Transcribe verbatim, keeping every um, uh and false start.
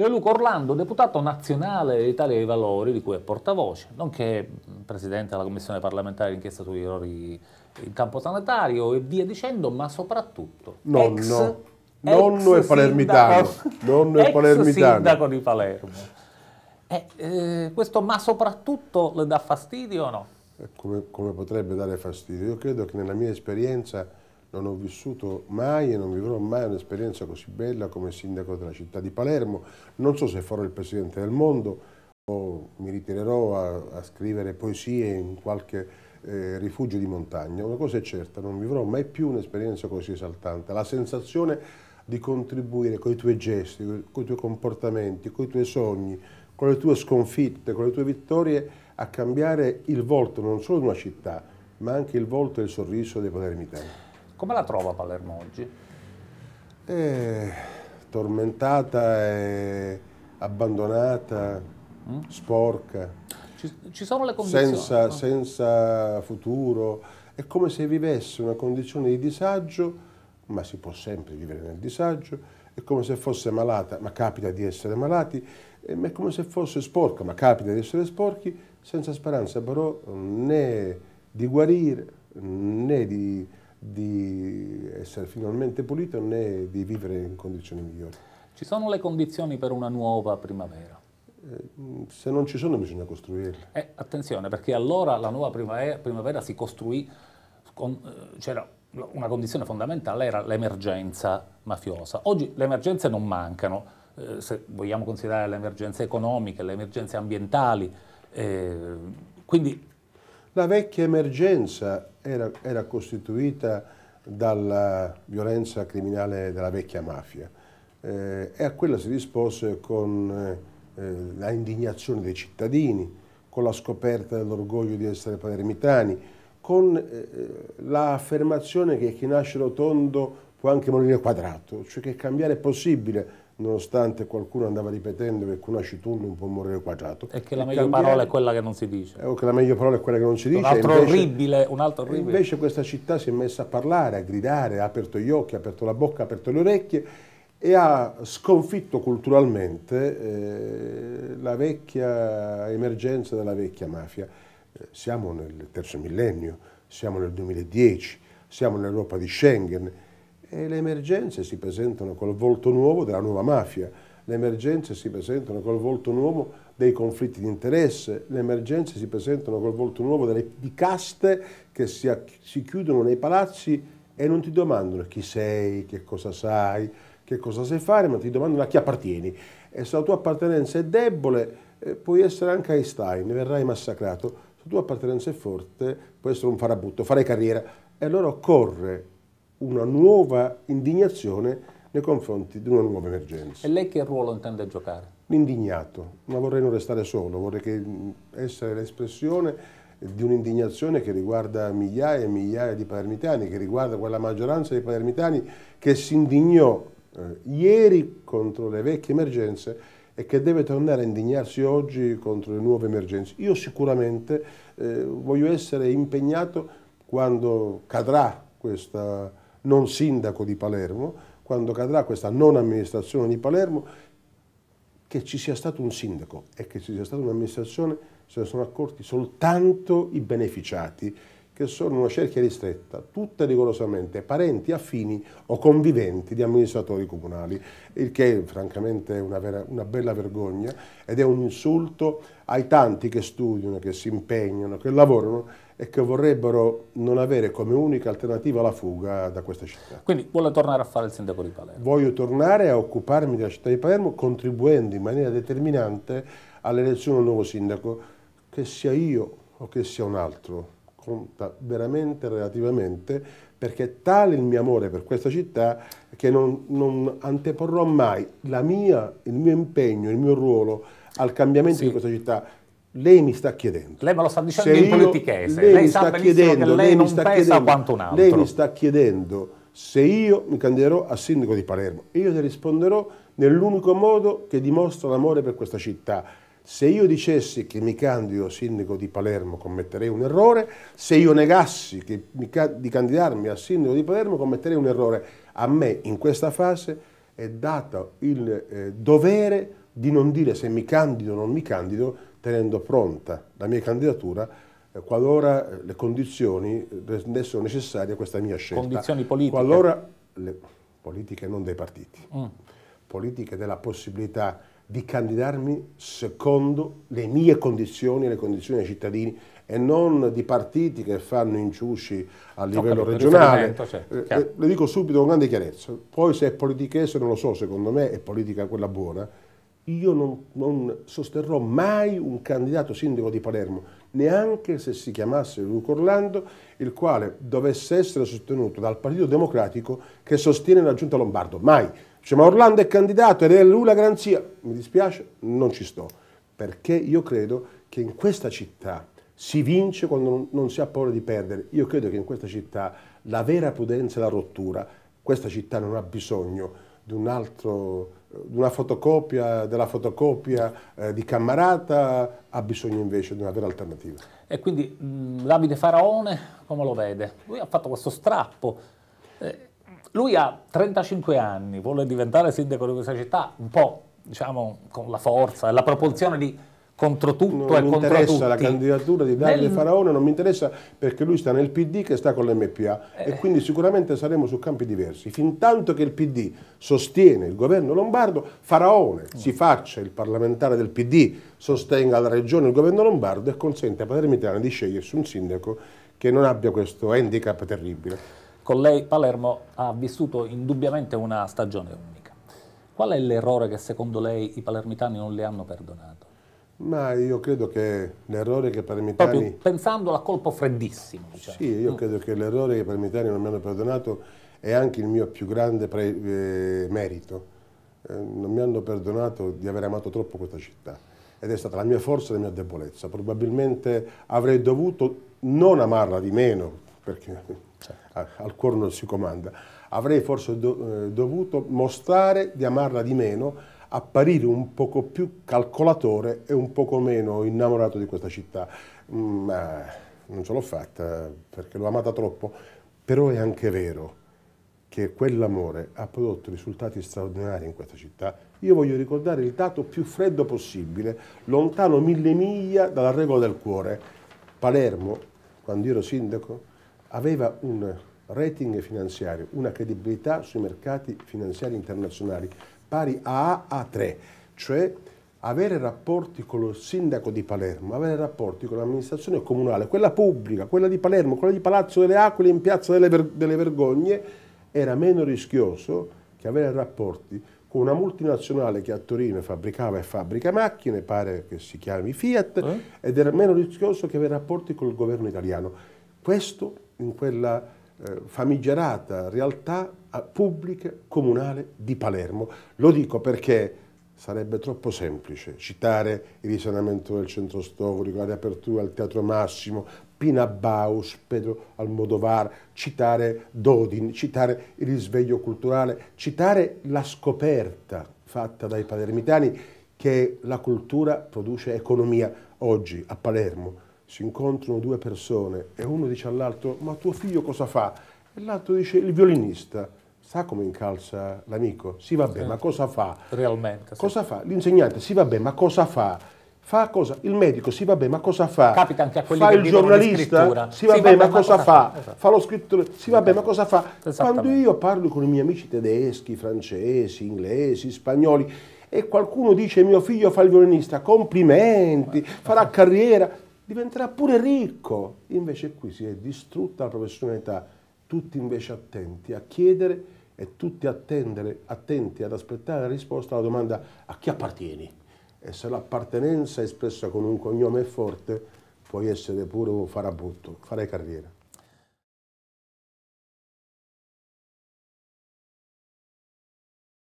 Leoluca Orlando, deputato nazionale dell'Italia dei Valori, di cui è portavoce, nonché presidente della commissione parlamentare d'inchiesta sugli errori in campo sanitario e via dicendo, ma soprattutto nonno, ex, nonno ex e palermitano, sindaco, nonno ex e palermitano. Sindaco di Palermo. Eh, eh, questo ma soprattutto le dà fastidio o no? Come, come potrebbe dare fastidio? Io credo che nella mia esperienza non ho vissuto mai e non vivrò mai un'esperienza così bella come sindaco della città di Palermo. Non so se farò il presidente del mondo o mi ritirerò a, a scrivere poesie in qualche eh, rifugio di montagna. Una cosa è certa, non vivrò mai più un'esperienza così esaltante. La sensazione di contribuire con i tuoi gesti, con i tuoi comportamenti, con i tuoi sogni, con le tue sconfitte, con le tue vittorie, a cambiare il volto non solo di una città, ma anche il volto e il sorriso dei palermitani. Come la trova Palermo oggi? Eh, tormentata, e abbandonata, mm? sporca, ci, ci sono le condizioni, senza, no? senza futuro. È come se vivesse una condizione di disagio, ma si può sempre vivere nel disagio. È come se fosse malata, ma capita di essere malati. È come se fosse sporca, ma capita di essere sporchi, senza speranza però né di guarire, né di... di essere finalmente pulito, né di vivere in condizioni migliori. Ci sono le condizioni per una nuova primavera? Eh, se non ci sono bisogna costruirle. Eh, attenzione, perché allora la nuova primavera, primavera si costruì, con, eh, c'era una condizione fondamentale, era l'emergenza mafiosa. Oggi le emergenze non mancano, eh, se vogliamo considerare le emergenze economiche, le emergenze ambientali, eh, quindi... La vecchia emergenza era, era costituita dalla violenza criminale della vecchia mafia eh, e a quella si rispose con eh, la indignazione dei cittadini, con la scoperta dell'orgoglio di essere palermitani, con eh, l'affermazione che chi nasce rotondo può anche morire quadrato, cioè che cambiare è possibile, nonostante qualcuno andava ripetendo che con asciutto non può morire quadrato. E che la meglio cambiare, parola è quella che non si dice. O che la meglio parola è quella che non si dice. Un altro invece, orribile, un altro orribile. Invece questa città si è messa a parlare, a gridare, ha aperto gli occhi, ha aperto la bocca, ha aperto le orecchie e ha sconfitto culturalmente eh, la vecchia emergenza della vecchia mafia. Eh, siamo nel terzo millennio, siamo nel duemiladieci, siamo nell'Europa di Schengen, e le emergenze si presentano col volto nuovo della nuova mafia, le emergenze si presentano col volto nuovo dei conflitti di interesse, le emergenze si presentano col volto nuovo delle, di caste che si, si chiudono nei palazzi e non ti domandano chi sei, che cosa sai, che cosa sai fare, ma ti domandano a chi appartieni. E se la tua appartenenza è debole, eh, puoi essere anche Einstein, verrai massacrato. Se la tua appartenenza è forte, puoi essere un farabutto, farai carriera. E allora occorre una nuova indignazione nei confronti di una nuova emergenza. E lei che ruolo intende giocare? L'indignato, ma vorrei non restare solo, vorrei che essere l'espressione di un'indignazione che riguarda migliaia e migliaia di palermitani, che riguarda quella maggioranza di palermitani che si indignò eh, ieri contro le vecchie emergenze e che deve tornare a indignarsi oggi contro le nuove emergenze. Io sicuramente eh, voglio essere impegnato quando cadrà questa non sindaco di Palermo, quando cadrà questa non amministrazione di Palermo, che ci sia stato un sindaco e che ci sia stata un'amministrazione, se ne sono accorti soltanto i beneficiati, che sono una cerchia ristretta, tutta rigorosamente parenti, affini o conviventi di amministratori comunali, il che francamente è una, vera, una bella vergogna ed è un insulto ai tanti che studiano, che si impegnano, che lavorano e che vorrebbero non avere come unica alternativa la fuga da questa città. Quindi vuole tornare a fare il sindaco di Palermo? Voglio tornare a occuparmi della città di Palermo contribuendo in maniera determinante all'elezione di un nuovo sindaco, che sia io o che sia un altro, conta veramente relativamente, perché è tale il mio amore per questa città che non, non anteporrò mai la mia, il mio impegno, il mio ruolo al cambiamento sì. di questa città. Lei mi sta chiedendo. Lei me lo sta dicendo se in politichese. Lei, lei mi sta chiedendo, che lei, lei non mi sta pesa chiedendo, quanto un altro. Lei mi sta chiedendo se io mi candiderò a sindaco di Palermo. Io le risponderò nell'unico modo che dimostra l'amore per questa città. Se io dicessi che mi candido a sindaco di Palermo commetterei un errore, se io negassi che mi, di candidarmi a sindaco di Palermo commetterei un errore. A me in questa fase è dato il eh, dovere di non dire se mi candido o non mi candido, tenendo pronta la mia candidatura eh, qualora le condizioni rendessero necessaria questa mia scelta. Condizioni politiche? Qualora le politiche non dei partiti, mm. politiche della possibilità di candidarmi secondo le mie condizioni e le condizioni dei cittadini, e non di partiti che fanno inciuci a livello regionale. Certo, eh, le dico subito con grande chiarezza, poi se è politichese non lo so, secondo me è politica quella buona. Io non, non sosterrò mai un candidato sindaco di Palermo, neanche se si chiamasse Leoluca Orlando, il quale dovesse essere sostenuto dal Partito Democratico che sostiene la Giunta Lombardo, mai. Cioè, ma Orlando è candidato ed è lui la garanzia. Mi dispiace, non ci sto, perché io credo che in questa città si vince quando non si ha paura di perdere. Io credo che in questa città la vera prudenza è la rottura. Questa città non ha bisogno di un altro, di una fotocopia, della fotocopia eh, di Cammarata, ha bisogno invece di una vera alternativa. E quindi mh, Davide Faraone come lo vede? Lui ha fatto questo strappo. Eh, lui ha trentacinque anni, vuole diventare sindaco di questa città, un po' diciamo con la forza e la proporzione di contro tutto e contro tutti. Non mi interessa la candidatura di Davide Faraone, non mi interessa, perché lui sta nel P D che sta con l'M P A eh. e quindi sicuramente saremo su campi diversi. Fintanto che il P D sostiene il governo lombardo, Faraone mm. si faccia il parlamentare del P D, sostenga la regione e il governo lombardo e consente a palermitani di scegliersi un sindaco che non abbia questo handicap terribile. Con lei Palermo ha vissuto indubbiamente una stagione unica. Qual è l'errore che secondo lei i palermitani non le hanno perdonato? Ma io credo che l'errore che i palermitani... Proprio pensandolo a colpo freddissimo. Diciamo. Sì, io credo che l'errore che i palermitani non mi hanno perdonato è anche il mio più grande pre eh, merito. Eh, non mi hanno perdonato di aver amato troppo questa città. Ed è stata la mia forza e la mia debolezza. Probabilmente avrei dovuto non amarla di meno, perché certo. al cuore non si comanda. Avrei forse do eh, dovuto mostrare di amarla di meno, apparire un poco più calcolatore e un poco meno innamorato di questa città, ma non ce l'ho fatta perché l'ho amata troppo. Però è anche vero che quell'amore ha prodotto risultati straordinari in questa città. Io voglio ricordare il dato più freddo possibile, lontano mille miglia dalla regola del cuore. Palermo, quando io ero sindaco, aveva un rating finanziario, una credibilità sui mercati finanziari internazionali pari a A tre, cioè avere rapporti con lo sindaco di Palermo, avere rapporti con l'amministrazione comunale, quella pubblica, quella di Palermo, quella di Palazzo delle Acque in Piazza delle, Ver delle Vergogne, era meno rischioso che avere rapporti con una multinazionale che a Torino fabbricava e fabbrica macchine, pare che si chiami Fiat, eh? ed era meno rischioso che avere rapporti col governo italiano. Questo in quella famigerata realtà pubblica comunale di Palermo. Lo dico perché sarebbe troppo semplice citare il risanamento del centro storico, la riapertura al Teatro Massimo, Pina Bausch, Pedro Almodovar, citare Dodin, citare il risveglio culturale, citare la scoperta fatta dai palermitani che la cultura produce economia. Oggi a Palermo si incontrano due persone e uno dice all'altro: ma tuo figlio cosa fa? E l'altro dice: il violinista. Sa come incalza l'amico? Sì, vabbè, ma cosa fa? Realmente. Cosa fa? L'insegnante? Sì, vabbè, ma cosa fa? Fa cosa? Il medico? Sì, vabbè, ma cosa fa? Capita anche a quelli che vivono di scrittura. Sì, vabbè, ma cosa fa? Fa lo scrittore? Sì, vabbè, ma cosa fa? Quando io parlo con i miei amici tedeschi, francesi, inglesi, spagnoli, e qualcuno dice: mio figlio fa il violinista, complimenti, farà carriera, diventerà pure ricco. Invece qui si è distrutta la professionalità, tutti invece attenti a chiedere e tutti attendere, attenti ad aspettare la risposta alla domanda: a chi appartieni? E se l'appartenenza è espressa con un cognome forte, puoi essere pure un farabutto, farai carriera.